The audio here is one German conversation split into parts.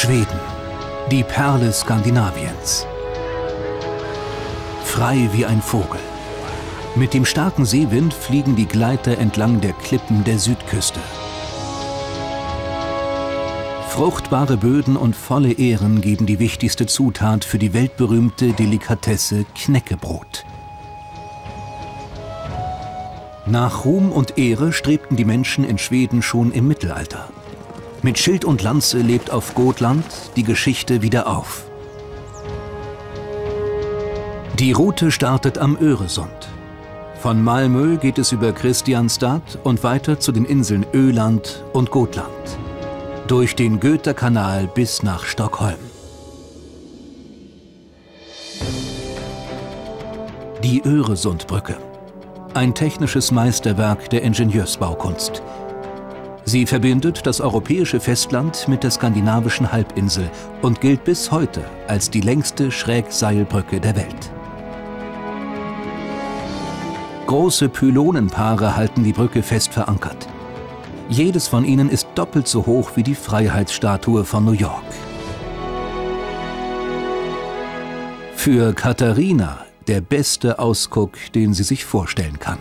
Schweden, die Perle Skandinaviens. Frei wie ein Vogel. Mit dem starken Seewind fliegen die Gleiter entlang der Klippen der Südküste. Fruchtbare Böden und volle Ähren geben die wichtigste Zutat für die weltberühmte Delikatesse Knäckebrot. Nach Ruhm und Ehre strebten die Menschen in Schweden schon im Mittelalter. Mit Schild und Lanze lebt auf Gotland die Geschichte wieder auf. Die Route startet am Öresund. Von Malmö geht es über Kristianstad und weiter zu den Inseln Öland und Gotland. Durch den Göta Kanal bis nach Stockholm. Die Öresundbrücke. Ein technisches Meisterwerk der Ingenieursbaukunst. Sie verbindet das europäische Festland mit der skandinavischen Halbinsel und gilt bis heute als die längste Schrägseilbrücke der Welt. Große Pylonenpaare halten die Brücke fest verankert. Jedes von ihnen ist doppelt so hoch wie die Freiheitsstatue von New York. Für Katharina der beste Ausguck, den sie sich vorstellen kann.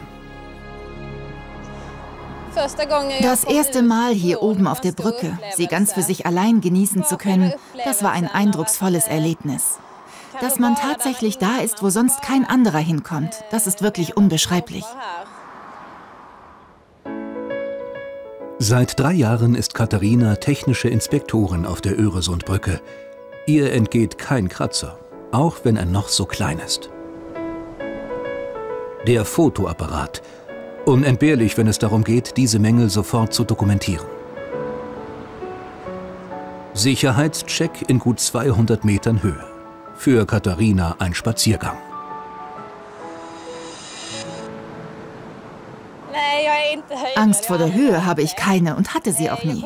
Das erste Mal hier oben auf der Brücke, sie ganz für sich allein genießen zu können, das war ein eindrucksvolles Erlebnis. Dass man tatsächlich da ist, wo sonst kein anderer hinkommt, das ist wirklich unbeschreiblich. Seit 3 Jahren ist Katharina technische Inspektorin auf der Öresundbrücke. Ihr entgeht kein Kratzer, auch wenn er noch so klein ist. Der Fotoapparat. Unentbehrlich, wenn es darum geht, diese Mängel sofort zu dokumentieren. Sicherheitscheck in gut 200 Metern Höhe. Für Katharina ein Spaziergang. Angst vor der Höhe habe ich keine und hatte sie auch nie.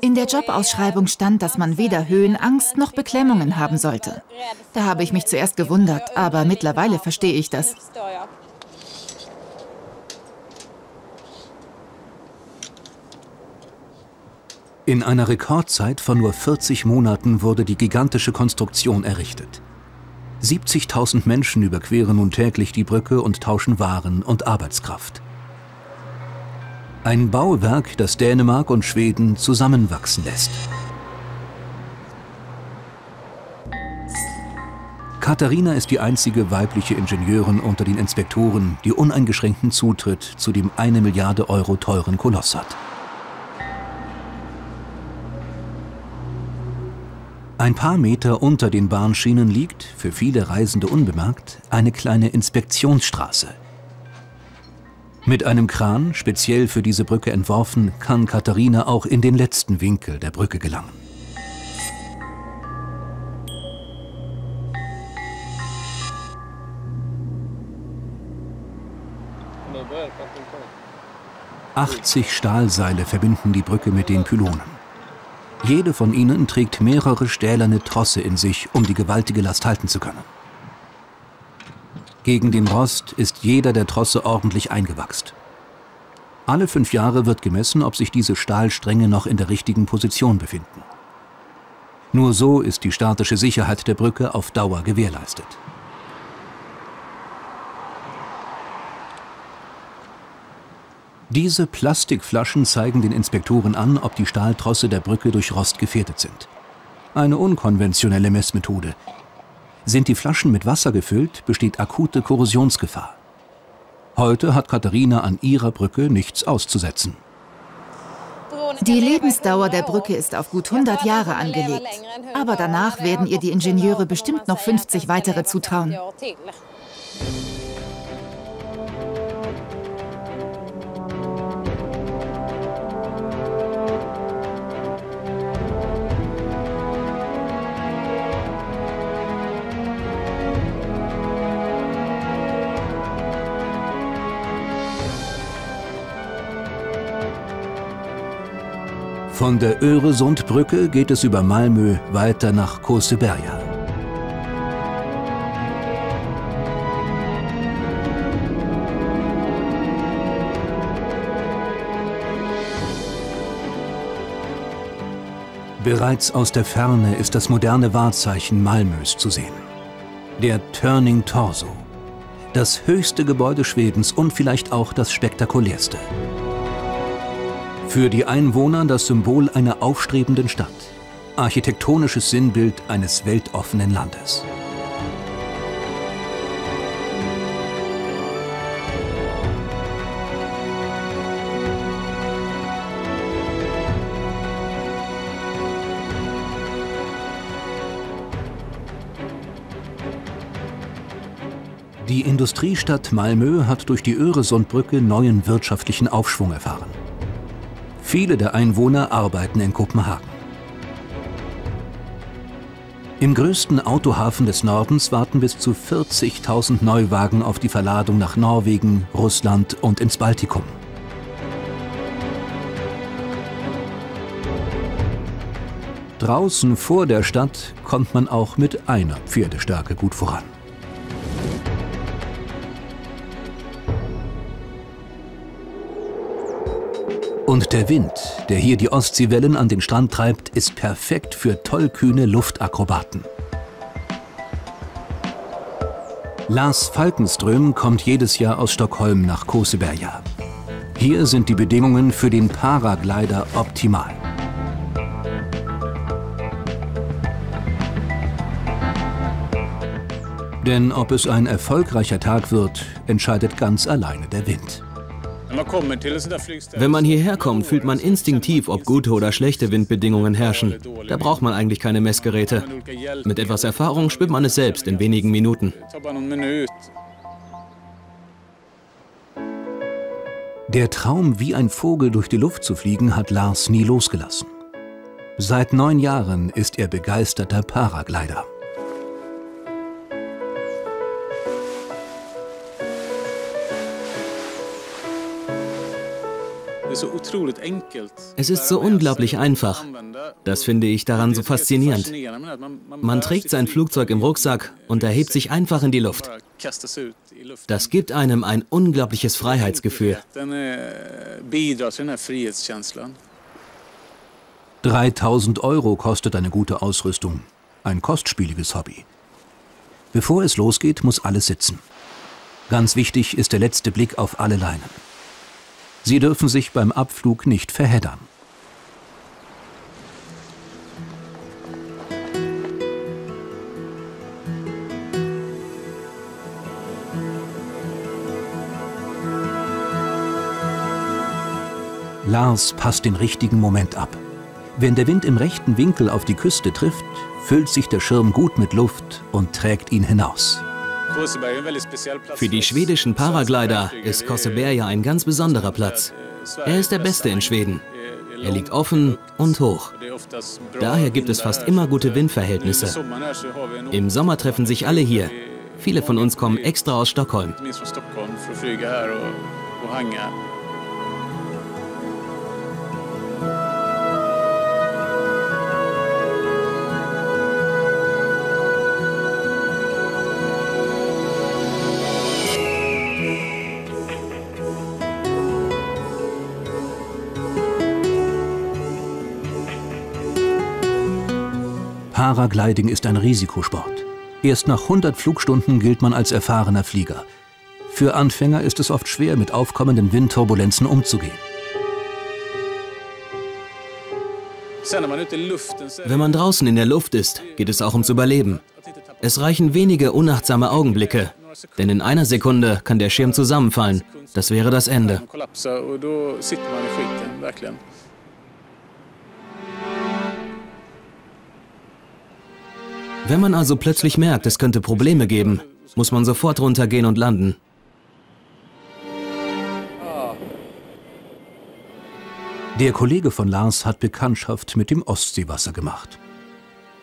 In der Jobausschreibung stand, dass man weder Höhenangst noch Beklemmungen haben sollte. Da habe ich mich zuerst gewundert, aber mittlerweile verstehe ich das. In einer Rekordzeit von nur 40 Monaten wurde die gigantische Konstruktion errichtet. 70.000 Menschen überqueren nun täglich die Brücke und tauschen Waren und Arbeitskraft. Ein Bauwerk, das Dänemark und Schweden zusammenwachsen lässt. Katharina ist die einzige weibliche Ingenieurin unter den Inspektoren, die uneingeschränkten Zutritt zu dem 1 Milliarde Euro teuren Koloss hat. Ein paar Meter unter den Bahnschienen liegt, für viele Reisende unbemerkt, eine kleine Inspektionsstraße. Mit einem Kran, speziell für diese Brücke entworfen, kann Katharina auch in den letzten Winkel der Brücke gelangen. [S2] 80 Stahlseile verbinden die Brücke mit den Pylonen. Jede von ihnen trägt mehrere stählerne Trosse in sich, um die gewaltige Last halten zu können. Gegen den Rost ist jeder der Trosse ordentlich eingewachst. Alle 5 Jahre wird gemessen, ob sich diese Stahlstränge noch in der richtigen Position befinden. Nur so ist die statische Sicherheit der Brücke auf Dauer gewährleistet. Diese Plastikflaschen zeigen den Inspektoren an, ob die Stahltrosse der Brücke durch Rost gefährdet sind. Eine unkonventionelle Messmethode. Sind die Flaschen mit Wasser gefüllt, besteht akute Korrosionsgefahr. Heute hat Katharina an ihrer Brücke nichts auszusetzen. Die Lebensdauer der Brücke ist auf gut 100 Jahre angelegt. Aber danach werden ihr die Ingenieure bestimmt noch 50 weitere zutrauen. Von der Öresundbrücke geht es über Malmö weiter nach Kåseberga. Bereits aus der Ferne ist das moderne Wahrzeichen Malmös zu sehen. Der Turning Torso. Das höchste Gebäude Schwedens und vielleicht auch das spektakulärste. Für die Einwohner das Symbol einer aufstrebenden Stadt. Architektonisches Sinnbild eines weltoffenen Landes. Die Industriestadt Malmö hat durch die Öresundbrücke neuen wirtschaftlichen Aufschwung erfahren. Viele der Einwohner arbeiten in Kopenhagen. Im größten Autohafen des Nordens warten bis zu 40.000 Neuwagen auf die Verladung nach Norwegen, Russland und ins Baltikum. Draußen vor der Stadt kommt man auch mit einer Pferdestärke gut voran. Und der Wind, der hier die Ostseewellen an den Strand treibt, ist perfekt für tollkühne Luftakrobaten. Lars Falkenström kommt jedes Jahr aus Stockholm nach Kåseberga. Hier sind die Bedingungen für den Paraglider optimal. Denn ob es ein erfolgreicher Tag wird, entscheidet ganz alleine der Wind. Wenn man hierher kommt, fühlt man instinktiv, ob gute oder schlechte Windbedingungen herrschen. Da braucht man eigentlich keine Messgeräte. Mit etwas Erfahrung spürt man es selbst in wenigen Minuten. Der Traum, wie ein Vogel durch die Luft zu fliegen, hat Lars nie losgelassen. Seit 9 Jahren ist er begeisterter Paraglider. Es ist so unglaublich einfach. Das finde ich daran so faszinierend. Man trägt sein Flugzeug im Rucksack und erhebt sich einfach in die Luft. Das gibt einem ein unglaubliches Freiheitsgefühl. 3.000 € kostet eine gute Ausrüstung. Ein kostspieliges Hobby. Bevor es losgeht, muss alles sitzen. Ganz wichtig ist der letzte Blick auf alle Leinen. Sie dürfen sich beim Abflug nicht verheddern. Lars passt den richtigen Moment ab. Wenn der Wind im rechten Winkel auf die Küste trifft, füllt sich der Schirm gut mit Luft und trägt ihn hinaus. Für die schwedischen Paraglider ist Kåseberga ein ganz besonderer Platz. Er ist der beste in Schweden. Er liegt offen und hoch. Daher gibt es fast immer gute Windverhältnisse. Im Sommer treffen sich alle hier. Viele von uns kommen extra aus Stockholm. Paragliding ist ein Risikosport. Erst nach 100 Flugstunden gilt man als erfahrener Flieger. Für Anfänger ist es oft schwer, mit aufkommenden Windturbulenzen umzugehen. Wenn man draußen in der Luft ist, geht es auch ums Überleben. Es reichen wenige unachtsame Augenblicke, denn in einer Sekunde kann der Schirm zusammenfallen. Das wäre das Ende. Wenn man also plötzlich merkt, es könnte Probleme geben, muss man sofort runtergehen und landen. Der Kollege von Lars hat Bekanntschaft mit dem Ostseewasser gemacht.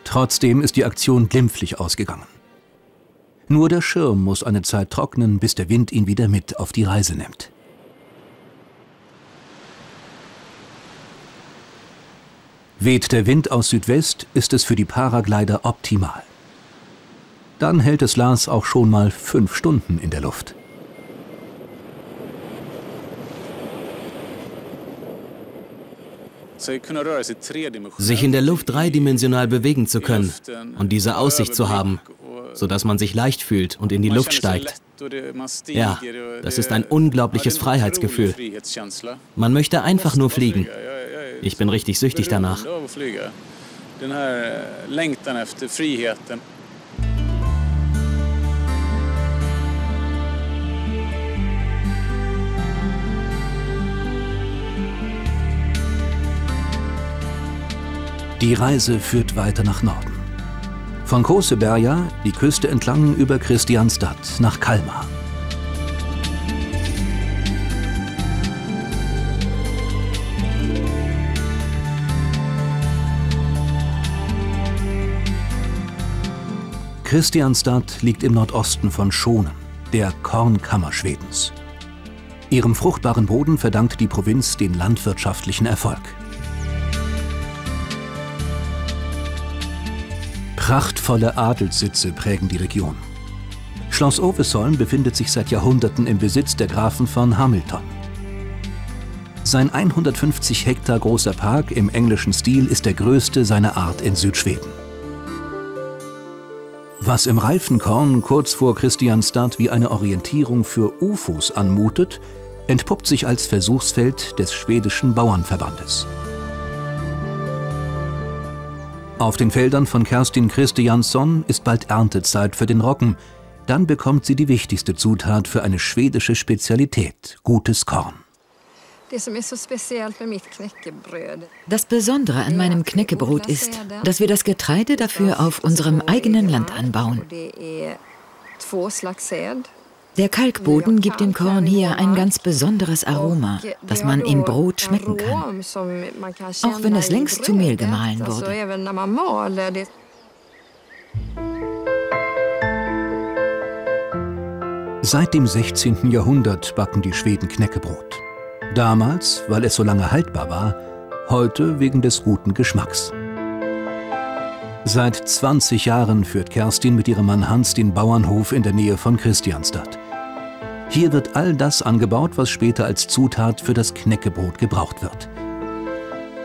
Trotzdem ist die Aktion glimpflich ausgegangen. Nur der Schirm muss eine Zeit trocknen, bis der Wind ihn wieder mit auf die Reise nimmt. Weht der Wind aus Südwest, ist es für die Paraglider optimal. Dann hält es Lars auch schon mal 5 Stunden in der Luft. sich in der Luft dreidimensional bewegen zu können und diese Aussicht zu haben, sodass man sich leicht fühlt und in die Luft steigt. Ja, das ist ein unglaubliches Freiheitsgefühl. Man möchte einfach nur fliegen. Ich bin richtig süchtig danach. Die Reise führt weiter nach Norden. Von Kåseberga, die Küste entlang über Kristianstad, nach Kalmar. Kristianstad liegt im Nordosten von Schonen, der Kornkammer Schwedens. Ihrem fruchtbaren Boden verdankt die Provinz den landwirtschaftlichen Erfolg. Prachtvolle Adelssitze prägen die Region. Schloss Ovesholm befindet sich seit Jahrhunderten im Besitz der Grafen von Hamilton. Sein 150 Hektar großer Park im englischen Stil ist der größte seiner Art in Südschweden. Was im reifen Korn kurz vor Kristianstad wie eine Orientierung für UFOs anmutet, entpuppt sich als Versuchsfeld des schwedischen Bauernverbandes. Auf den Feldern von Kerstin Christiansson ist bald Erntezeit für den Roggen. Dann bekommt sie die wichtigste Zutat für eine schwedische Spezialität, gutes Korn. Das Besondere an meinem Knäckebrot ist, dass wir das Getreide dafür auf unserem eigenen Land anbauen. Der Kalkboden gibt dem Korn hier ein ganz besonderes Aroma, das man im Brot schmecken kann, auch wenn es längst zu Mehl gemahlen wurde. Seit dem 16. Jahrhundert backen die Schweden Knäckebrot. Damals, weil es so lange haltbar war, heute wegen des guten Geschmacks. Seit 20 Jahren führt Kerstin mit ihrem Mann Hans den Bauernhof in der Nähe von Kristianstad. Hier wird all das angebaut, was später als Zutat für das Knäckebrot gebraucht wird.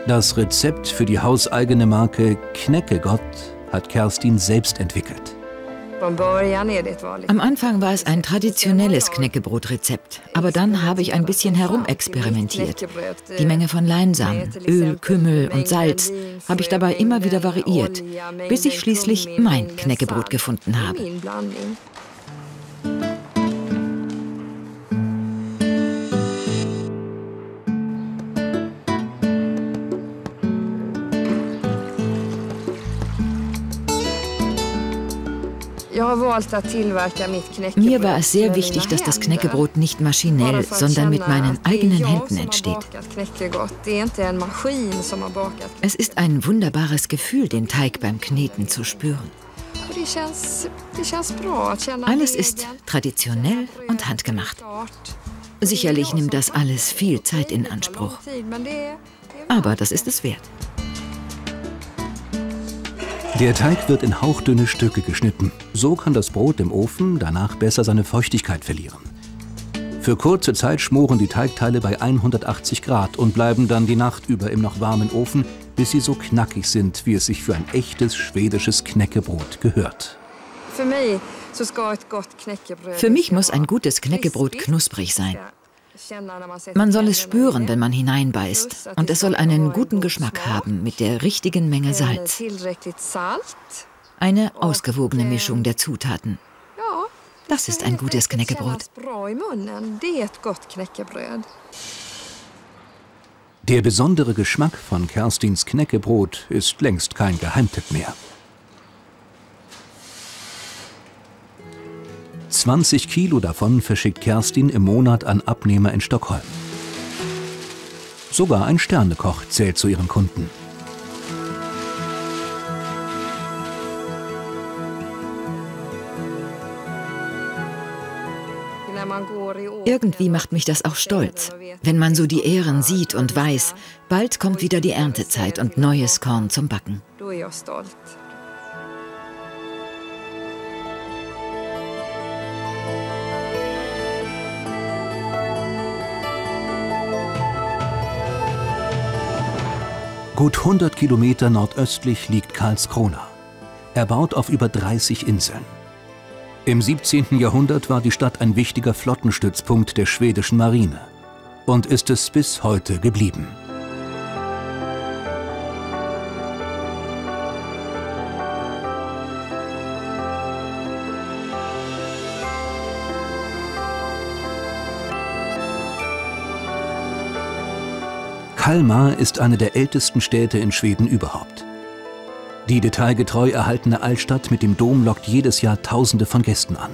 Das Rezept für die hauseigene Marke Knäckegott hat Kerstin selbst entwickelt. Am Anfang war es ein traditionelles Knäckebrotrezept, aber dann habe ich ein bisschen herumexperimentiert. Die Menge von Leinsamen, Öl, Kümmel und Salz habe ich dabei immer wieder variiert, bis ich schließlich mein Knäckebrot gefunden habe. Mir war es sehr wichtig, dass das Knäckebrot nicht maschinell, sondern mit meinen eigenen Händen entsteht. Es ist ein wunderbares Gefühl, den Teig beim Kneten zu spüren. Alles ist traditionell und handgemacht. Sicherlich nimmt das alles viel Zeit in Anspruch. Aber das ist es wert. Der Teig wird in hauchdünne Stücke geschnitten. So kann das Brot im Ofen danach besser seine Feuchtigkeit verlieren. Für kurze Zeit schmoren die Teigteile bei 180 Grad und bleiben dann die Nacht über im noch warmen Ofen, bis sie so knackig sind, wie es sich für ein echtes schwedisches Knäckebrot gehört. Für mich muss ein gutes Knäckebrot knusprig sein. Man soll es spüren, wenn man hineinbeißt, und es soll einen guten Geschmack haben mit der richtigen Menge Salz. Eine ausgewogene Mischung der Zutaten. Das ist ein gutes Knäckebrot. Der besondere Geschmack von Kerstins Knäckebrot ist längst kein Geheimtipp mehr. 20 Kilo davon verschickt Kerstin im Monat an Abnehmer in Stockholm. Sogar ein Sternekoch zählt zu ihren Kunden. Irgendwie macht mich das auch stolz, wenn man so die Ähren sieht und weiß, bald kommt wieder die Erntezeit und neues Korn zum Backen. Gut 100 Kilometer nordöstlich liegt Karlskrona. Er baut auf über 30 Inseln. Im 17. Jahrhundert war die Stadt ein wichtiger Flottenstützpunkt der schwedischen Marine und ist es bis heute geblieben. Kalmar ist eine der ältesten Städte in Schweden überhaupt. Die detailgetreu erhaltene Altstadt mit dem Dom lockt jedes Jahr Tausende von Gästen an.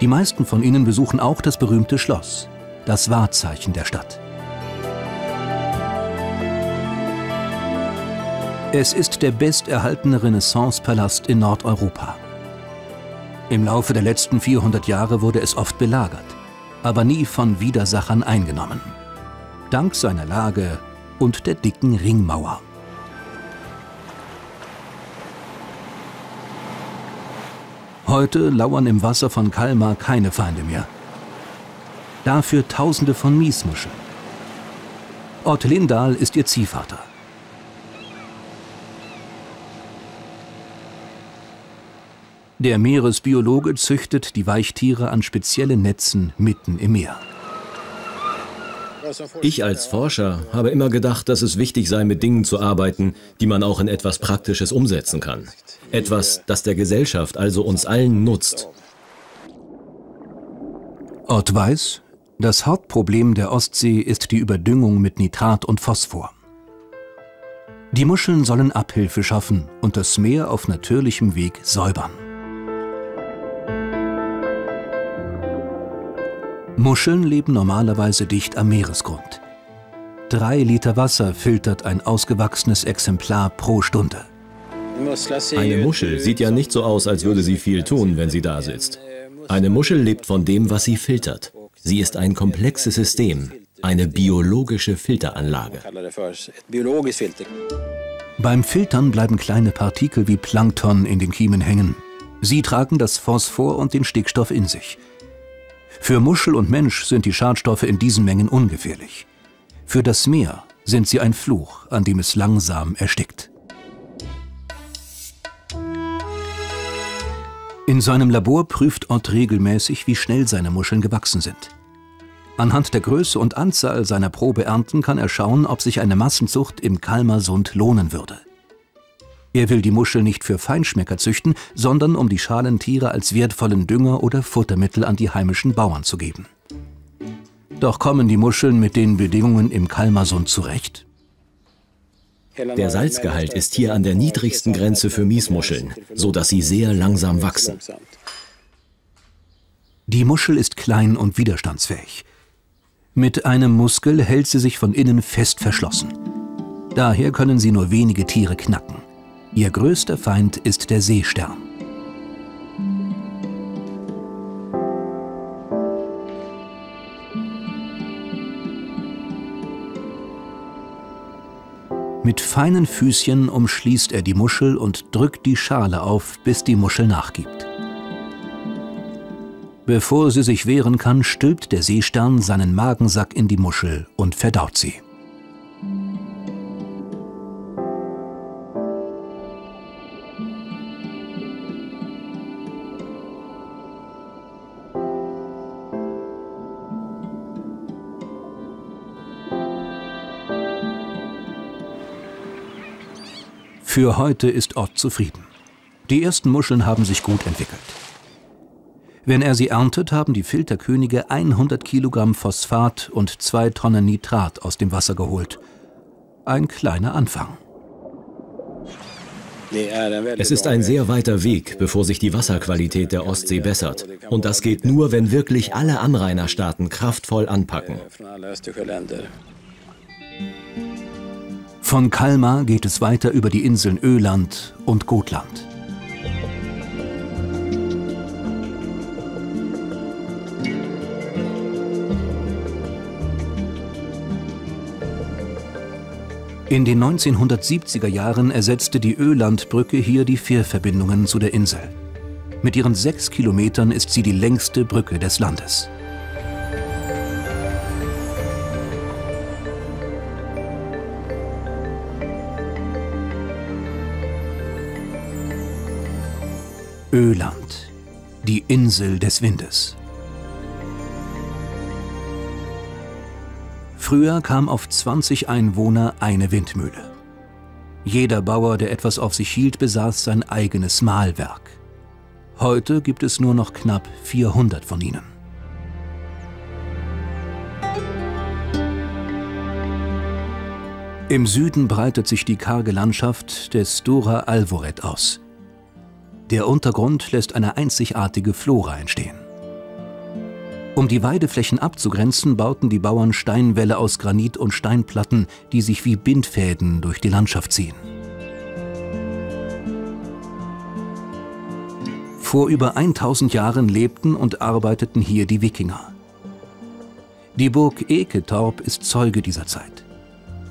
Die meisten von ihnen besuchen auch das berühmte Schloss, das Wahrzeichen der Stadt. Es ist der besterhaltene Renaissance-Palast in Nordeuropa. Im Laufe der letzten 400 Jahre wurde es oft belagert, aber nie von Widersachern eingenommen. Dank seiner Lage und der dicken Ringmauer. Heute lauern im Wasser von Kalmar keine Feinde mehr. Dafür Tausende von Miesmuscheln. Ott Lindahl ist ihr Ziehvater. Der Meeresbiologe züchtet die Weichtiere an speziellen Netzen mitten im Meer. Ich als Forscher habe immer gedacht, dass es wichtig sei, mit Dingen zu arbeiten, die man auch in etwas Praktisches umsetzen kann. Etwas, das der Gesellschaft, also uns allen, nutzt. Ott weiß, das Hauptproblem der Ostsee ist die Überdüngung mit Nitrat und Phosphor. Die Muscheln sollen Abhilfe schaffen und das Meer auf natürlichem Weg säubern. Muscheln leben normalerweise dicht am Meeresgrund. 3 Liter Wasser filtert ein ausgewachsenes Exemplar pro Stunde. Eine Muschel sieht ja nicht so aus, als würde sie viel tun, wenn sie da sitzt. Eine Muschel lebt von dem, was sie filtert. Sie ist ein komplexes System, eine biologische Filteranlage. Beim Filtern bleiben kleine Partikel wie Plankton in den Kiemen hängen. Sie tragen das Phosphor und den Stickstoff in sich. Für Muschel und Mensch sind die Schadstoffe in diesen Mengen ungefährlich. Für das Meer sind sie ein Fluch, an dem es langsam erstickt. In seinem Labor prüft Ott regelmäßig, wie schnell seine Muscheln gewachsen sind. Anhand der Größe und Anzahl seiner Probeernten kann er schauen, ob sich eine Massenzucht im Kalmarsund lohnen würde. Er will die Muschel nicht für Feinschmecker züchten, sondern um die Schalentiere als wertvollen Dünger oder Futtermittel an die heimischen Bauern zu geben. Doch kommen die Muscheln mit den Bedingungen im Kalmarsund zurecht? Der Salzgehalt ist hier an der niedrigsten Grenze für Miesmuscheln, sodass sie sehr langsam wachsen. Die Muschel ist klein und widerstandsfähig. Mit einem Muskel hält sie sich von innen fest verschlossen. Daher können sie nur wenige Tiere knacken. Ihr größter Feind ist der Seestern. Mit feinen Füßchen umschließt er die Muschel und drückt die Schale auf, bis die Muschel nachgibt. Bevor sie sich wehren kann, stülpt der Seestern seinen Magensack in die Muschel und verdaut sie. Für heute ist Ott zufrieden. Die ersten Muscheln haben sich gut entwickelt. Wenn er sie erntet, haben die Filterkönige 100 Kilogramm Phosphat und 2 Tonnen Nitrat aus dem Wasser geholt. Ein kleiner Anfang. Es ist ein sehr weiter Weg, bevor sich die Wasserqualität der Ostsee bessert. Und das geht nur, wenn wirklich alle Anrainerstaaten kraftvoll anpacken. Von Kalmar geht es weiter über die Inseln Öland und Gotland. In den 1970er Jahren ersetzte die Ölandbrücke hier die Fährverbindungen zu der Insel. Mit ihren 6 Kilometern ist sie die längste Brücke des Landes. Öland, die Insel des Windes. Früher kam auf 20 Einwohner eine Windmühle. Jeder Bauer, der etwas auf sich hielt, besaß sein eigenes Mahlwerk. Heute gibt es nur noch knapp 400 von ihnen. Im Süden breitet sich die karge Landschaft des Stora Alvaret aus. Der Untergrund lässt eine einzigartige Flora entstehen. Um die Weideflächen abzugrenzen, bauten die Bauern Steinwälle aus Granit und Steinplatten, die sich wie Bindfäden durch die Landschaft ziehen. Vor über 1000 Jahren lebten und arbeiteten hier die Wikinger. Die Burg Eketorp ist Zeuge dieser Zeit.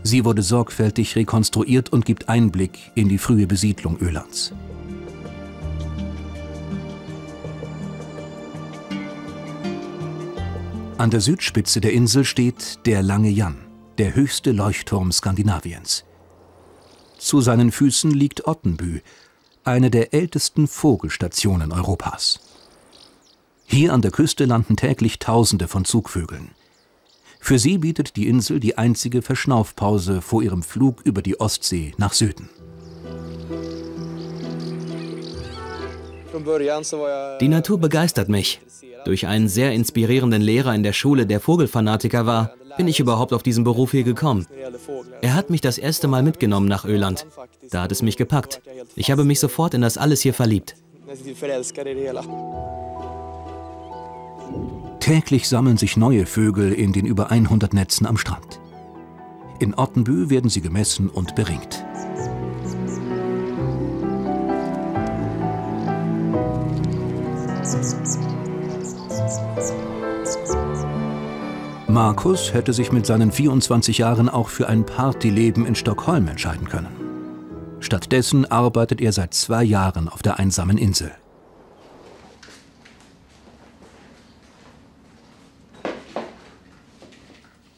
Sie wurde sorgfältig rekonstruiert und gibt Einblick in die frühe Besiedlung Ölands. An der Südspitze der Insel steht der Lange Jan, der höchste Leuchtturm Skandinaviens. Zu seinen Füßen liegt Ottenby, eine der ältesten Vogelstationen Europas. Hier an der Küste landen täglich Tausende von Zugvögeln. Für sie bietet die Insel die einzige Verschnaufpause vor ihrem Flug über die Ostsee nach Süden. Die Natur begeistert mich. Durch einen sehr inspirierenden Lehrer in der Schule, der Vogelfanatiker war, bin ich überhaupt auf diesen Beruf hier gekommen. Er hat mich das erste Mal mitgenommen nach Öland. Da hat es mich gepackt. Ich habe mich sofort in das alles hier verliebt. Täglich sammeln sich neue Vögel in den über 100 Netzen am Strand. In Ottenby werden sie gemessen und beringt. Markus hätte sich mit seinen 24 Jahren auch für ein Partyleben in Stockholm entscheiden können. Stattdessen arbeitet er seit 2 Jahren auf der einsamen Insel.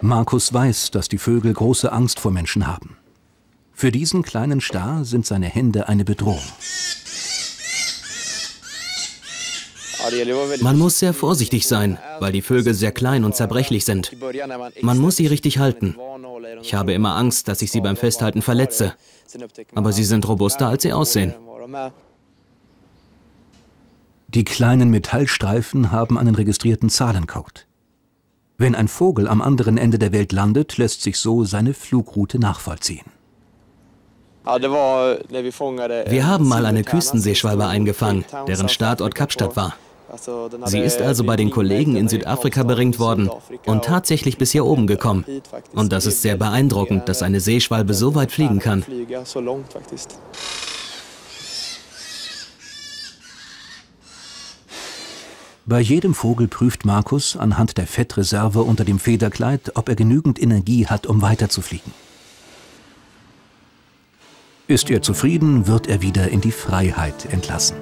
Markus weiß, dass die Vögel große Angst vor Menschen haben. Für diesen kleinen Star sind seine Hände eine Bedrohung. Man muss sehr vorsichtig sein, weil die Vögel sehr klein und zerbrechlich sind. Man muss sie richtig halten. Ich habe immer Angst, dass ich sie beim Festhalten verletze. Aber sie sind robuster, als sie aussehen. Die kleinen Metallstreifen haben einen registrierten Zahlencode. Wenn ein Vogel am anderen Ende der Welt landet, lässt sich so seine Flugroute nachvollziehen. Wir haben mal eine Küstenseeschwalbe eingefangen, deren Startort Kapstadt war. Sie ist also bei den Kollegen in Südafrika beringt worden und tatsächlich bis hier oben gekommen. Und das ist sehr beeindruckend, dass eine Seeschwalbe so weit fliegen kann. Bei jedem Vogel prüft Markus anhand der Fettreserve unter dem Federkleid, ob er genügend Energie hat, um weiterzufliegen. Ist er zufrieden, wird er wieder in die Freiheit entlassen.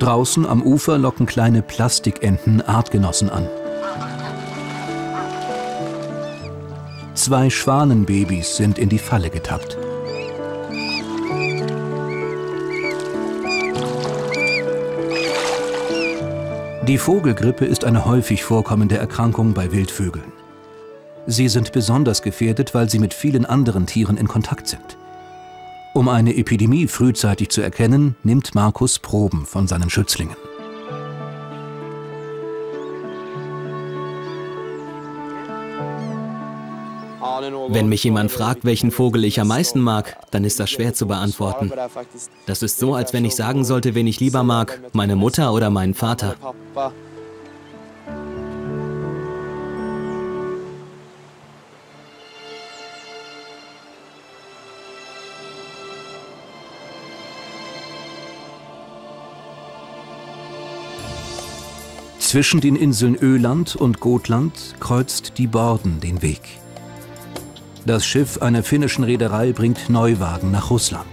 Draußen am Ufer locken kleine Plastikenten Artgenossen an. 2 Schwanenbabys sind in die Falle getappt. Die Vogelgrippe ist eine häufig vorkommende Erkrankung bei Wildvögeln. Sie sind besonders gefährdet, weil sie mit vielen anderen Tieren in Kontakt sind. Um eine Epidemie frühzeitig zu erkennen, nimmt Markus Proben von seinen Schützlingen. Wenn mich jemand fragt, welchen Vogel ich am meisten mag, dann ist das schwer zu beantworten. Das ist so, als wenn ich sagen sollte, wen ich lieber mag, meine Mutter oder meinen Vater. Zwischen den Inseln Öland und Gotland kreuzt die Borden den Weg. Das Schiff einer finnischen Reederei bringt Neuwagen nach Russland.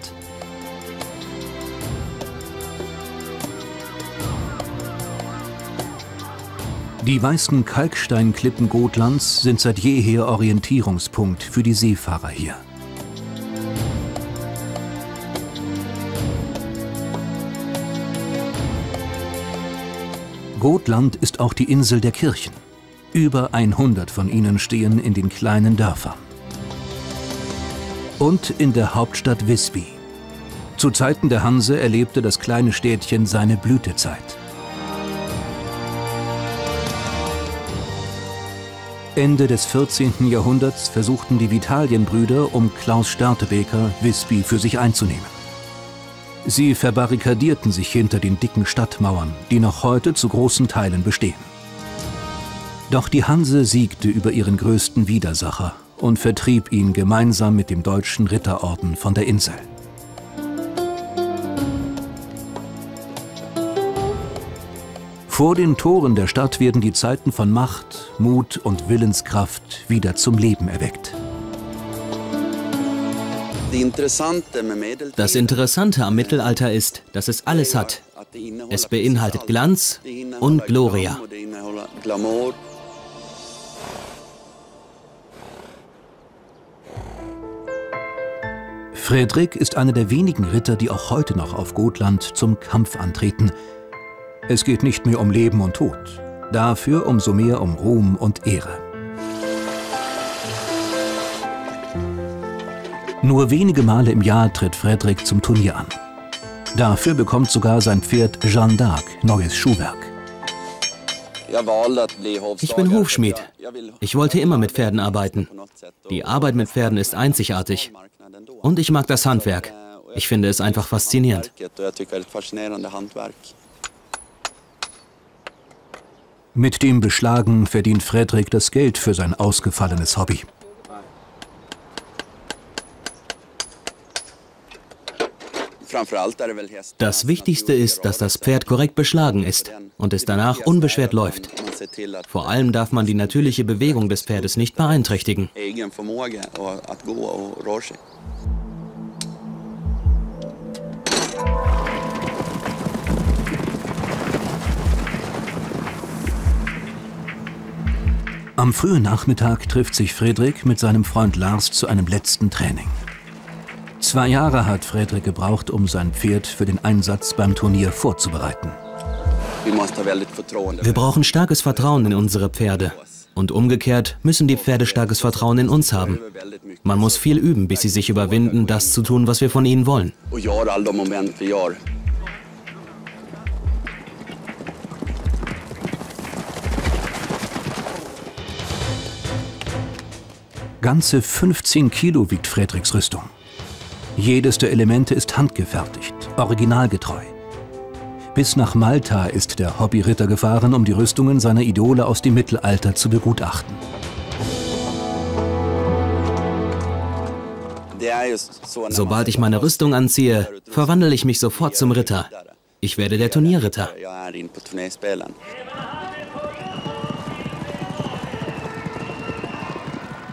Die weißen Kalksteinklippen Gotlands sind seit jeher Orientierungspunkt für die Seefahrer hier. Gotland ist auch die Insel der Kirchen. Über 100 von ihnen stehen in den kleinen Dörfern. Und in der Hauptstadt Visby. Zu Zeiten der Hanse erlebte das kleine Städtchen seine Blütezeit. Ende des 14. Jahrhunderts versuchten die Vitalienbrüder um Klaus Störtebeker Visby für sich einzunehmen. Sie verbarrikadierten sich hinter den dicken Stadtmauern, die noch heute zu großen Teilen bestehen. Doch die Hanse siegte über ihren größten Widersacher und vertrieb ihn gemeinsam mit dem Deutschen Ritterorden von der Insel. Vor den Toren der Stadt werden die Zeiten von Macht, Mut und Willenskraft wieder zum Leben erweckt. Das Interessante am Mittelalter ist, dass es alles hat. Es beinhaltet Glanz und Gloria. Fredrik ist einer der wenigen Ritter, die auch heute noch auf Gotland zum Kampf antreten. Es geht nicht mehr um Leben und Tod, dafür umso mehr um Ruhm und Ehre. Nur wenige Male im Jahr tritt Fredrik zum Turnier an. Dafür bekommt sogar sein Pferd Jeanne d'Arc neues Schuhwerk. Ich bin Hufschmied. Ich wollte immer mit Pferden arbeiten. Die Arbeit mit Pferden ist einzigartig. Und ich mag das Handwerk. Ich finde es einfach faszinierend. Mit dem Beschlagen verdient Fredrik das Geld für sein ausgefallenes Hobby. Das Wichtigste ist, dass das Pferd korrekt beschlagen ist und es danach unbeschwert läuft. Vor allem darf man die natürliche Bewegung des Pferdes nicht beeinträchtigen. Am frühen Nachmittag trifft sich Fredrik mit seinem Freund Lars zu einem letzten Training. 2 Jahre hat Fredrik gebraucht, um sein Pferd für den Einsatz beim Turnier vorzubereiten. Wir brauchen starkes Vertrauen in unsere Pferde. Und umgekehrt müssen die Pferde starkes Vertrauen in uns haben. Man muss viel üben, bis sie sich überwinden, das zu tun, was wir von ihnen wollen. Ganze 15 Kilo wiegt Fredriks Rüstung. Jedes der Elemente ist handgefertigt, originalgetreu. Bis nach Malta ist der Hobbyritter gefahren, um die Rüstungen seiner Idole aus dem Mittelalter zu begutachten. Sobald ich meine Rüstung anziehe, verwandle ich mich sofort zum Ritter. Ich werde der Turnierritter.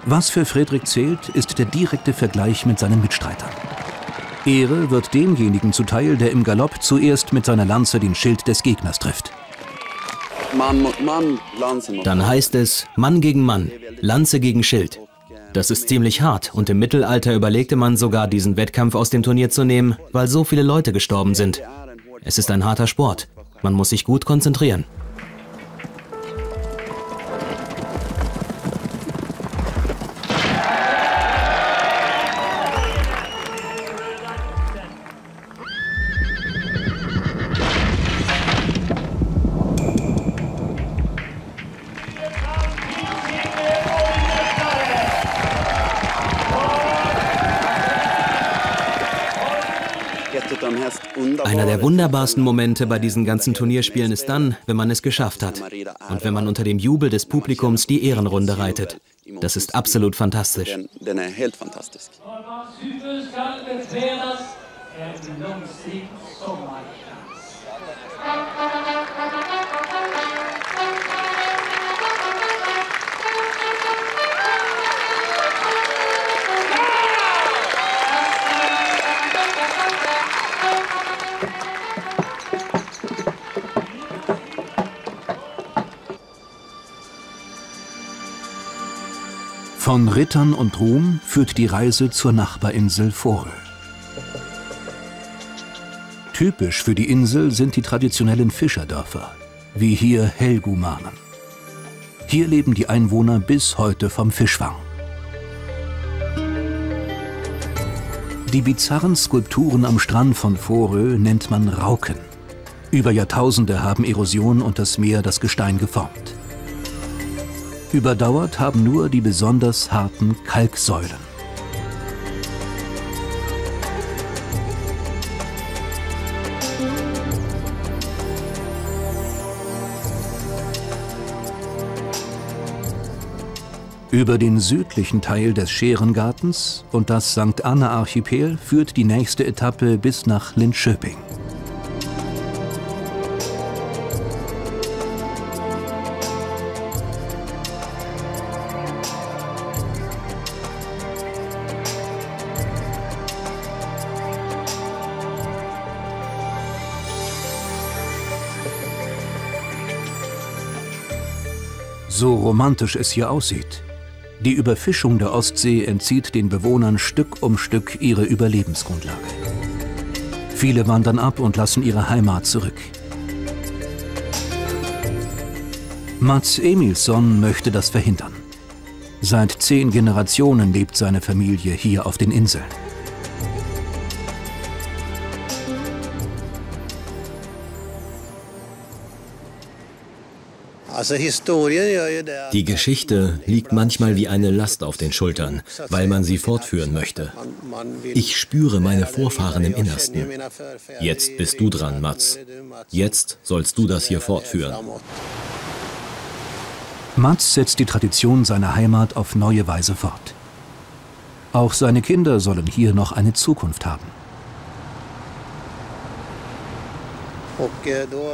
Was für Fredrik zählt, ist der direkte Vergleich mit seinen Mitstreitern. Ehre wird demjenigen zuteil, der im Galopp zuerst mit seiner Lanze den Schild des Gegners trifft. Dann heißt es Mann gegen Mann, Lanze gegen Schild. Das ist ziemlich hart und im Mittelalter überlegte man sogar, diesen Wettkampf aus dem Turnier zu nehmen, weil so viele Leute gestorben sind. Es ist ein harter Sport. Man muss sich gut konzentrieren. Einer der wunderbarsten Momente bei diesen ganzen Turnierspielen ist dann, wenn man es geschafft hat und wenn man unter dem Jubel des Publikums die Ehrenrunde reitet. Das ist absolut fantastisch. Von Rittern und Ruhm führt die Reise zur Nachbarinsel Forö. Typisch für die Insel sind die traditionellen Fischerdörfer. wie hier Helgumanen. Hier leben die Einwohner bis heute vom Fischfang. Die bizarren Skulpturen am Strand von Forö nennt man Rauken. Über Jahrtausende haben Erosion und das Meer das Gestein geformt. Überdauert haben nur die besonders harten Kalksäulen. Über den südlichen Teil des Schärengartens und das St. Anna-Archipel führt die nächste Etappe bis nach Linköping. So romantisch es hier aussieht, die Überfischung der Ostsee entzieht den Bewohnern Stück um Stück ihre Überlebensgrundlage. Viele wandern ab und lassen ihre Heimat zurück. Mats Emilsson möchte das verhindern. Seit 10 Generationen lebt seine Familie hier auf den Inseln. Die Geschichte liegt manchmal wie eine Last auf den Schultern, weil man sie fortführen möchte. Ich spüre meine Vorfahren im Innersten. Jetzt bist du dran, Mats. Jetzt sollst du das hier fortführen. Mats setzt die Tradition seiner Heimat auf neue Weise fort. Auch seine Kinder sollen hier noch eine Zukunft haben.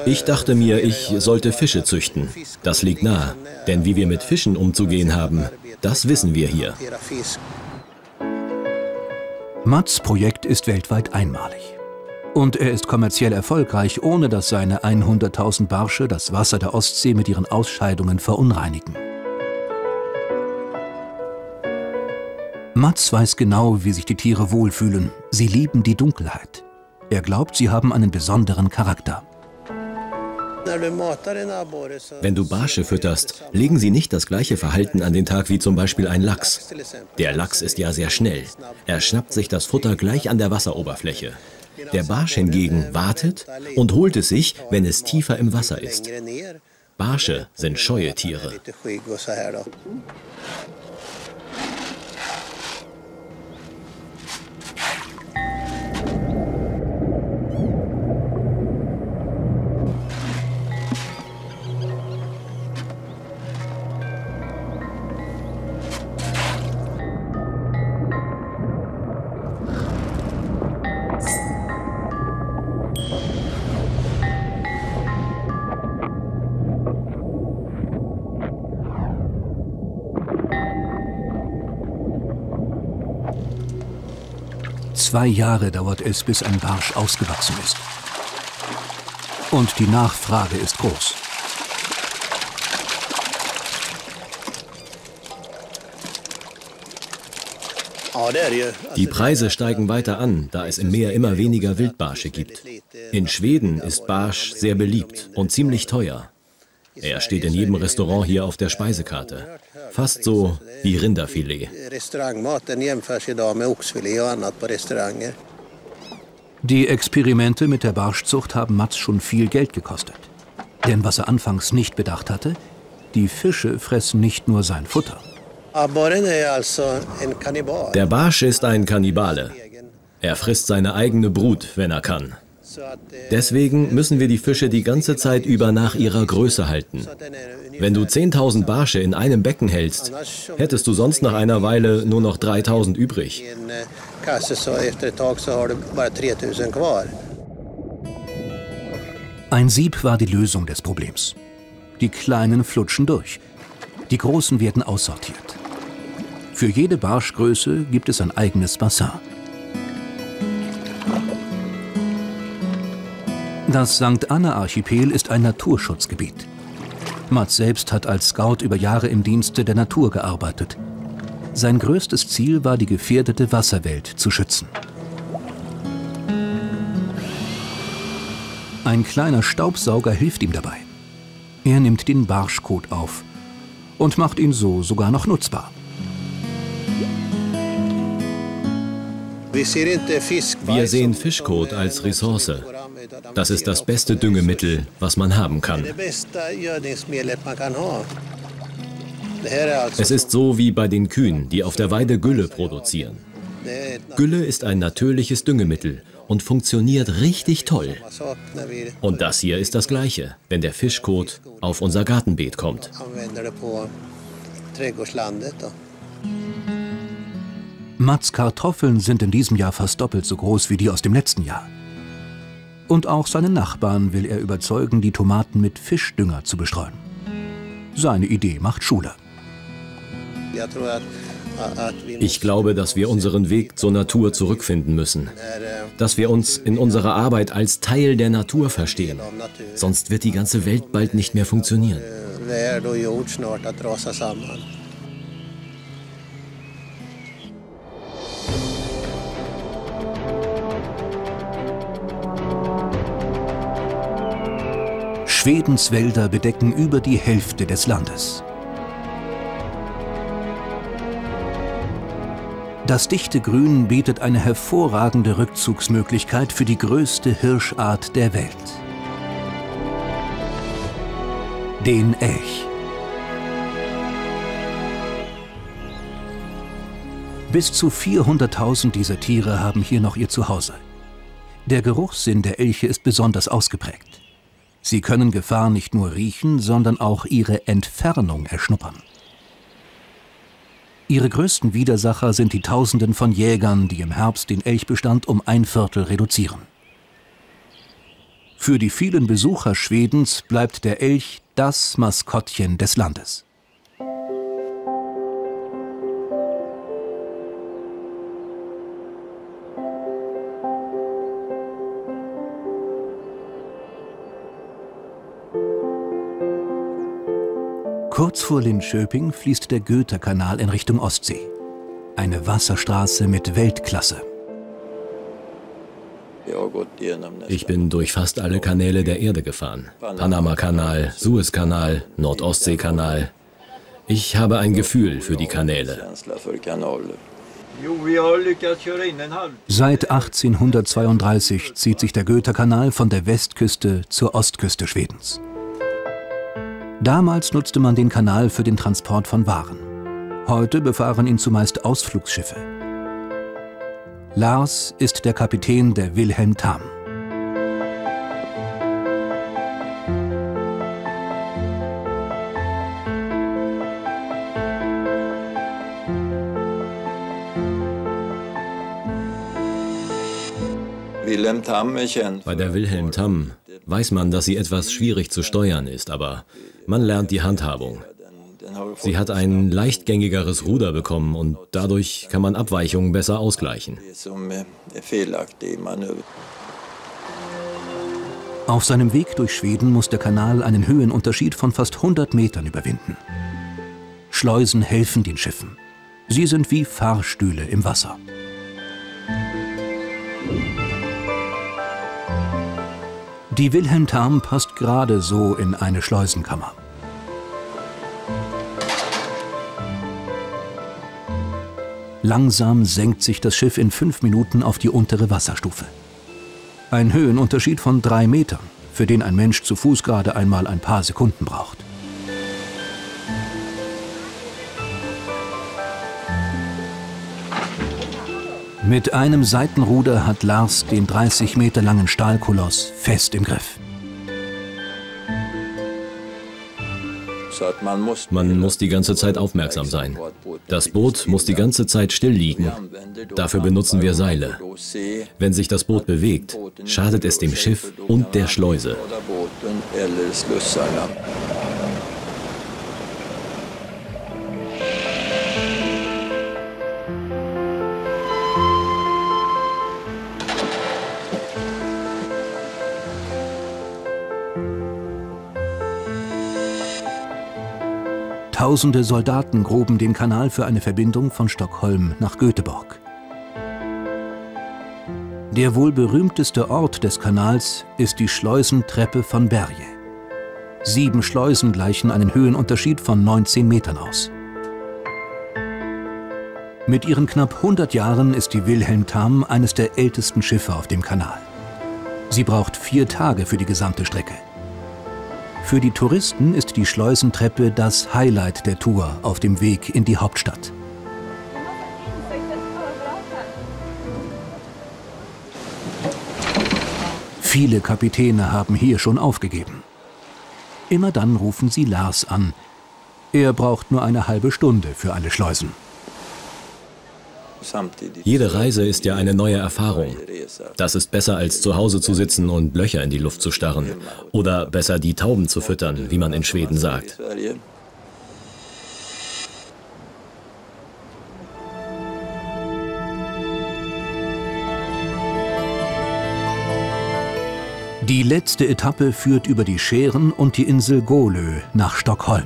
Ich dachte mir, ich sollte Fische züchten. Das liegt nahe, denn wie wir mit Fischen umzugehen haben, das wissen wir hier. Mats' Projekt ist weltweit einmalig. Und er ist kommerziell erfolgreich, ohne dass seine 100.000 Barsche das Wasser der Ostsee mit ihren Ausscheidungen verunreinigen. Mats weiß genau, wie sich die Tiere wohlfühlen. Sie lieben die Dunkelheit. Er glaubt, sie haben einen besonderen Charakter. Wenn du Barsche fütterst, legen sie nicht das gleiche Verhalten an den Tag wie zum Beispiel ein Lachs. Der Lachs ist ja sehr schnell. Er schnappt sich das Futter gleich an der Wasseroberfläche. Der Barsch hingegen wartet und holt es sich, wenn es tiefer im Wasser ist. Barsche sind scheue Tiere. Zwei Jahre dauert es, bis ein Barsch ausgewachsen ist. Und die Nachfrage ist groß. Die Preise steigen weiter an, da es im Meer immer weniger Wildbarsche gibt. In Schweden ist Barsch sehr beliebt und ziemlich teuer. Er steht in jedem Restaurant hier auf der Speisekarte. Fast so wie Rinderfilet. Die Experimente mit der Barschzucht haben Mats schon viel Geld gekostet. Denn was er anfangs nicht bedacht hatte, die Fische fressen nicht nur sein Futter. Der Barsch ist ein Kannibale. Er frisst seine eigene Brut, wenn er kann. Deswegen müssen wir die Fische die ganze Zeit über nach ihrer Größe halten. Wenn du 10.000 Barsche in einem Becken hältst, hättest du sonst nach einer Weile nur noch 3.000 übrig. Ein Sieb war die Lösung des Problems. Die kleinen flutschen durch, die großen werden aussortiert. Für jede Barschgröße gibt es ein eigenes Bassin. Das St. Anna-Archipel ist ein Naturschutzgebiet. Mats selbst hat als Scout über Jahre im Dienste der Natur gearbeitet. Sein größtes Ziel war, die gefährdete Wasserwelt zu schützen. Ein kleiner Staubsauger hilft ihm dabei. Er nimmt den Barschkot auf und macht ihn so sogar noch nutzbar. Wir sehen Fischkot als Ressource. Das ist das beste Düngemittel, was man haben kann. Es ist so wie bei den Kühen, die auf der Weide Gülle produzieren. Gülle ist ein natürliches Düngemittel und funktioniert richtig toll. Und das hier ist das Gleiche, wenn der Fischkot auf unser Gartenbeet kommt. Mats Kartoffeln sind in diesem Jahr fast doppelt so groß wie die aus dem letzten Jahr. Und auch seine Nachbarn will er überzeugen, die Tomaten mit Fischdünger zu bestreuen. Seine Idee macht Schule. Ich glaube, dass wir unseren Weg zur Natur zurückfinden müssen. Dass wir uns in unserer Arbeit als Teil der Natur verstehen. Sonst wird die ganze Welt bald nicht mehr funktionieren. Schwedens Wälder bedecken über die Hälfte des Landes. Das dichte Grün bietet eine hervorragende Rückzugsmöglichkeit für die größte Hirschart der Welt. Den Elch. Bis zu 400.000 dieser Tiere haben hier noch ihr Zuhause. Der Geruchssinn der Elche ist besonders ausgeprägt. Sie können Gefahr nicht nur riechen, sondern auch ihre Entfernung erschnuppern. Ihre größten Widersacher sind die Tausenden von Jägern, die im Herbst den Elchbestand um 1/4 reduzieren. Für die vielen Besucher Schwedens bleibt der Elch das Maskottchen des Landes. Kurz vor Linköping fließt der Göta Kanal in Richtung Ostsee. Eine Wasserstraße mit Weltklasse. Ich bin durch fast alle Kanäle der Erde gefahren. Panama-Kanal, Suezkanal, Nordostseekanal. Ich habe ein Gefühl für die Kanäle. Seit 1832 zieht sich der Göta Kanal von der Westküste zur Ostküste Schwedens. Damals nutzte man den Kanal für den Transport von Waren. Heute befahren ihn zumeist Ausflugsschiffe. Lars ist der Kapitän der Wilhelm Tham. Bei der Wilhelm Tham weiß man, dass sie etwas schwierig zu steuern ist, aber man lernt die Handhabung. Sie hat ein leichtgängigeres Ruder bekommen und dadurch kann man Abweichungen besser ausgleichen. Auf seinem Weg durch Schweden muss der Kanal einen Höhenunterschied von fast 100 Metern überwinden. Schleusen helfen den Schiffen. Sie sind wie Fahrstühle im Wasser. Die Wilhelm Tham passt gerade so in eine Schleusenkammer. Langsam senkt sich das Schiff in 5 Minuten auf die untere Wasserstufe. Ein Höhenunterschied von 3 Metern, für den ein Mensch zu Fuß gerade einmal ein paar Sekunden braucht. Mit einem Seitenruder hat Lars den 30 Meter langen Stahlkoloss fest im Griff. Man muss die ganze Zeit aufmerksam sein. Das Boot muss die ganze Zeit still liegen. Dafür benutzen wir Seile. Wenn sich das Boot bewegt, schadet es dem Schiff und der Schleuse. Tausende Soldaten gruben den Kanal für eine Verbindung von Stockholm nach Göteborg. Der wohl berühmteste Ort des Kanals ist die Schleusentreppe von Berge. 7 Schleusen gleichen einen Höhenunterschied von 19 Metern aus. Mit ihren knapp 100 Jahren ist die Wilhelm Tham eines der ältesten Schiffe auf dem Kanal. Sie braucht 4 Tage für die gesamte Strecke. Für die Touristen ist die Schleusentreppe das Highlight der Tour auf dem Weg in die Hauptstadt. Viele Kapitäne haben hier schon aufgegeben. Immer dann rufen sie Lars an. Er braucht nur eine halbe Stunde für alle Schleusen. Jede Reise ist ja eine neue Erfahrung. Das ist besser, als zu Hause zu sitzen und Löcher in die Luft zu starren. Oder besser, die Tauben zu füttern, wie man in Schweden sagt. Die letzte Etappe führt über die Schären und die Insel Golö nach Stockholm.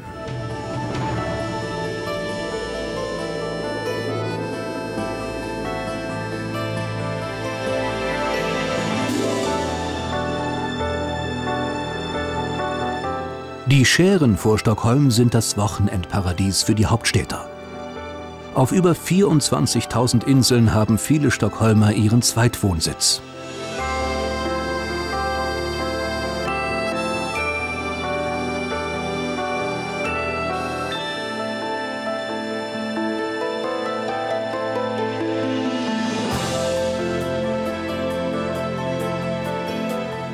Die Schären vor Stockholm sind das Wochenendparadies für die Hauptstädter. Auf über 24.000 Inseln haben viele Stockholmer ihren Zweitwohnsitz.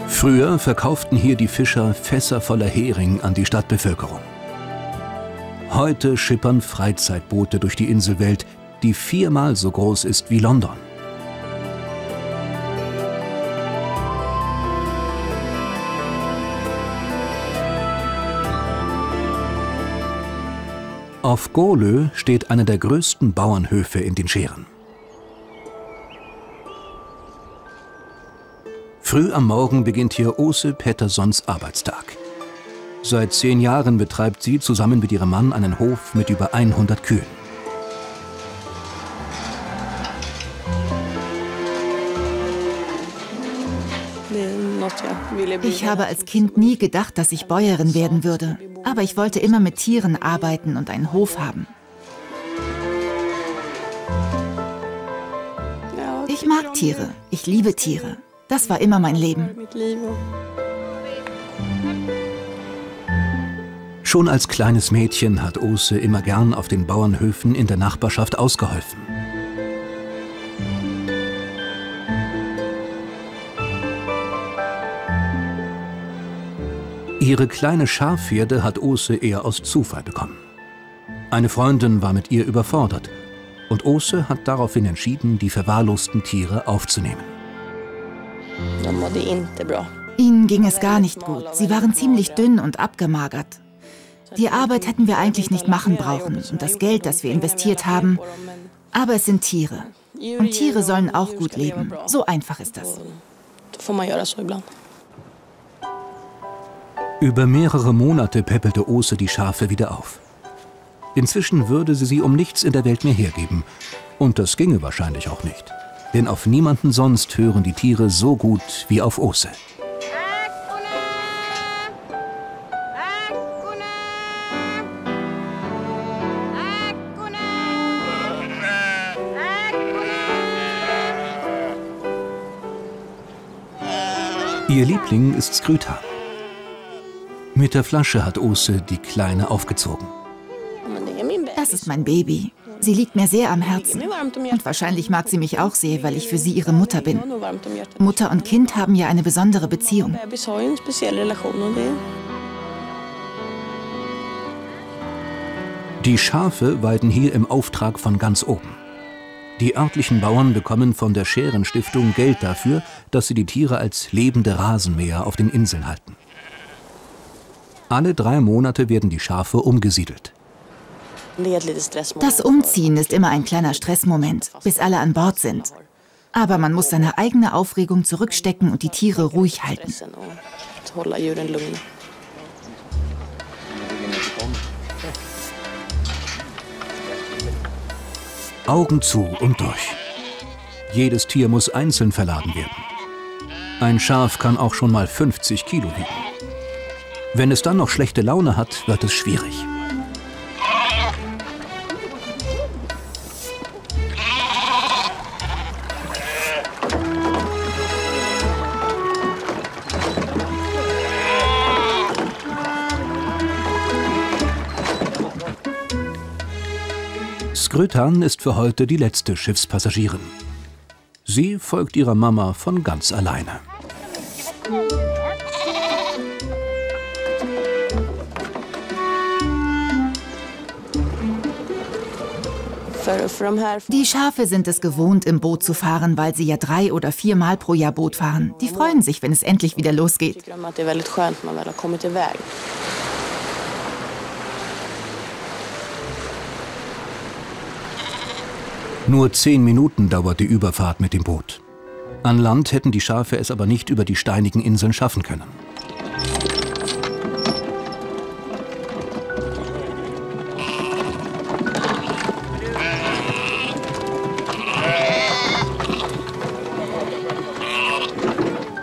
Früher verkauften hier die Fischer Fässer voller Hering an die Stadtbevölkerung. Heute schippern Freizeitboote durch die Inselwelt, die 4-mal so groß ist wie London. Auf Golö steht einer der größten Bauernhöfe in den Schären. Früh am Morgen beginnt hier Åse Petterssons Arbeitstag. Seit 10 Jahren betreibt sie zusammen mit ihrem Mann einen Hof mit über 100 Kühen. Ich habe als Kind nie gedacht, dass ich Bäuerin werden würde. Aber ich wollte immer mit Tieren arbeiten und einen Hof haben. Ich mag Tiere. Ich liebe Tiere. Das war immer mein Leben. Schon als kleines Mädchen hat Åse immer gern auf den Bauernhöfen in der Nachbarschaft ausgeholfen. Ihre kleine Schafherde hat Åse eher aus Zufall bekommen. Eine Freundin war mit ihr überfordert und Åse hat daraufhin entschieden, die verwahrlosten Tiere aufzunehmen. Ihnen ging es gar nicht gut. Sie waren ziemlich dünn und abgemagert. Die Arbeit hätten wir eigentlich nicht machen brauchen und das Geld, das wir investiert haben. Aber es sind Tiere. Und Tiere sollen auch gut leben. So einfach ist das. Über mehrere Monate päppelte Åse die Schafe wieder auf. Inzwischen würde sie um nichts in der Welt mehr hergeben. Und das ginge wahrscheinlich auch nicht. Denn auf niemanden sonst hören die Tiere so gut wie auf Åse. Ihr Liebling ist Skrüthaar. Mit der Flasche hat Åse die Kleine aufgezogen. Das ist mein Baby. Sie liegt mir sehr am Herzen. Und wahrscheinlich mag sie mich auch sehr, weil ich für sie ihre Mutter bin. Mutter und Kind haben ja eine besondere Beziehung. Die Schafe weiden hier im Auftrag von ganz oben. Die örtlichen Bauern bekommen von der Schären-Stiftung Geld dafür, dass sie die Tiere als lebende Rasenmäher auf den Inseln halten. Alle 3 Monate werden die Schafe umgesiedelt. Das Umziehen ist immer ein kleiner Stressmoment, bis alle an Bord sind. Aber man muss seine eigene Aufregung zurückstecken und die Tiere ruhig halten. Augen zu und durch. Jedes Tier muss einzeln verladen werden. Ein Schaf kann auch schon mal 50 Kilo wiegen. Wenn es dann noch schlechte Laune hat, wird es schwierig. Skrötan ist für heute die letzte Schiffspassagierin. Sie folgt ihrer Mama von ganz alleine. Die Schafe sind es gewohnt, im Boot zu fahren, weil sie ja 3 oder 4 Mal pro Jahr Boot fahren. Die freuen sich, wenn es endlich wieder losgeht. Nur 10 Minuten dauert die Überfahrt mit dem Boot. An Land hätten die Schafe es aber nicht über die steinigen Inseln schaffen können.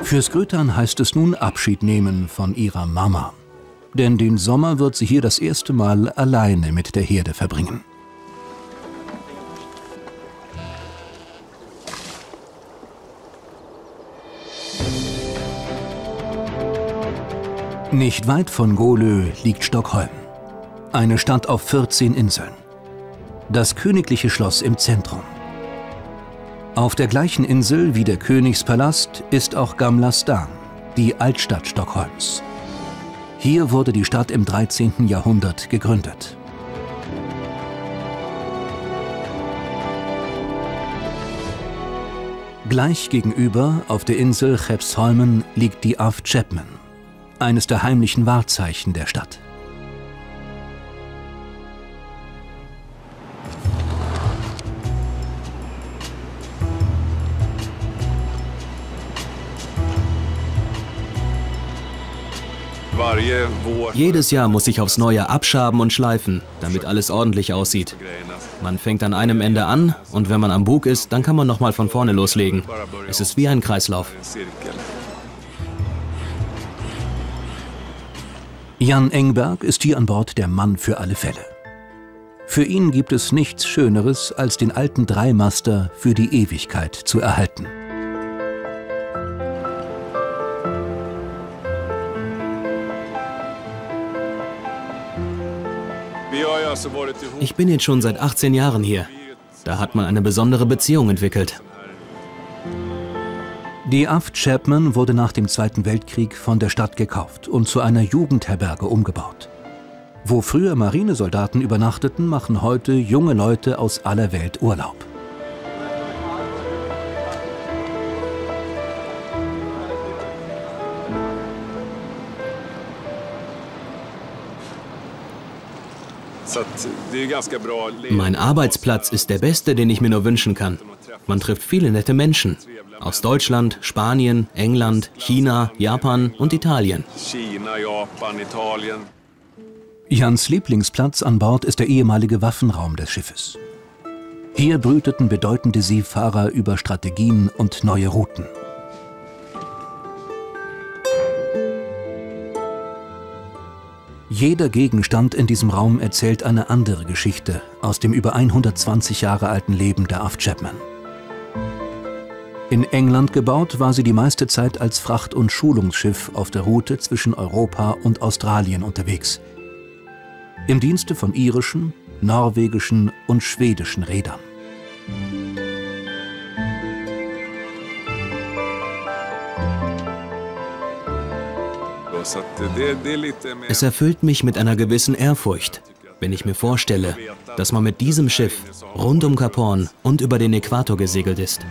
Für Skrötan heißt es nun Abschied nehmen von ihrer Mama. Denn den Sommer wird sie hier das erste Mal alleine mit der Herde verbringen. Nicht weit von Golö liegt Stockholm, eine Stadt auf 14 Inseln. Das königliche Schloss im Zentrum. Auf der gleichen Insel wie der Königspalast ist auch Gamla stan, die Altstadt Stockholms. Hier wurde die Stadt im 13. Jahrhundert gegründet. Gleich gegenüber, auf der Insel Skeppsholmen, liegt die Af Chapman. Eines der heimlichen Wahrzeichen der Stadt. Jedes Jahr muss ich aufs Neue abschaben und schleifen, damit alles ordentlich aussieht. Man fängt an einem Ende an und wenn man am Bug ist, dann kann man nochmal von vorne loslegen. Es ist wie ein Kreislauf. Jan Engberg ist hier an Bord der Mann für alle Fälle. Für ihn gibt es nichts Schöneres, als den alten Dreimaster für die Ewigkeit zu erhalten. Ich bin jetzt schon seit 18 Jahren hier. Da hat man eine besondere Beziehung entwickelt. Die Af Chapman wurde nach dem Zweiten Weltkrieg von der Stadt gekauft und zu einer Jugendherberge umgebaut. Wo früher Marinesoldaten übernachteten, machen heute junge Leute aus aller Welt Urlaub. Mein Arbeitsplatz ist der beste, den ich mir nur wünschen kann. Man trifft viele nette Menschen. Aus Deutschland, Spanien, England, China, Japan und Italien. Jans Lieblingsplatz an Bord ist der ehemalige Waffenraum des Schiffes. Hier brüteten bedeutende Seefahrer über Strategien und neue Routen. Jeder Gegenstand in diesem Raum erzählt eine andere Geschichte aus dem über 120 Jahre alten Leben der Af Chapman. In England gebaut, war sie die meiste Zeit als Fracht- und Schulungsschiff auf der Route zwischen Europa und Australien unterwegs. Im Dienste von irischen, norwegischen und schwedischen Reedern. Es erfüllt mich mit einer gewissen Ehrfurcht, wenn ich mir vorstelle, dass man mit diesem Schiff rund um Kap Horn und über den Äquator gesegelt ist.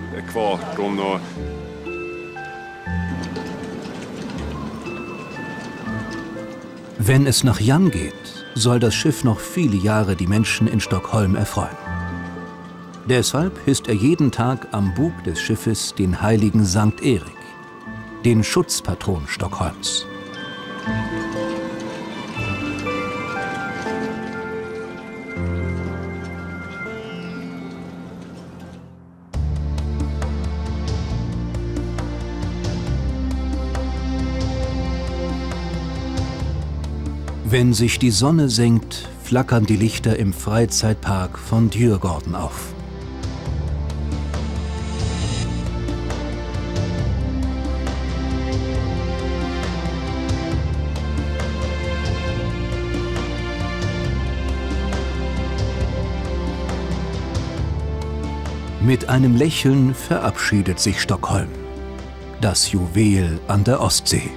Wenn es nach Jan geht, soll das Schiff noch viele Jahre die Menschen in Stockholm erfreuen. Deshalb hisst er jeden Tag am Bug des Schiffes den heiligen Sankt Erik, den Schutzpatron Stockholms. Wenn sich die Sonne senkt, flackern die Lichter im Freizeitpark von Djurgården auf. Mit einem Lächeln verabschiedet sich Stockholm, das Juwel an der Ostsee.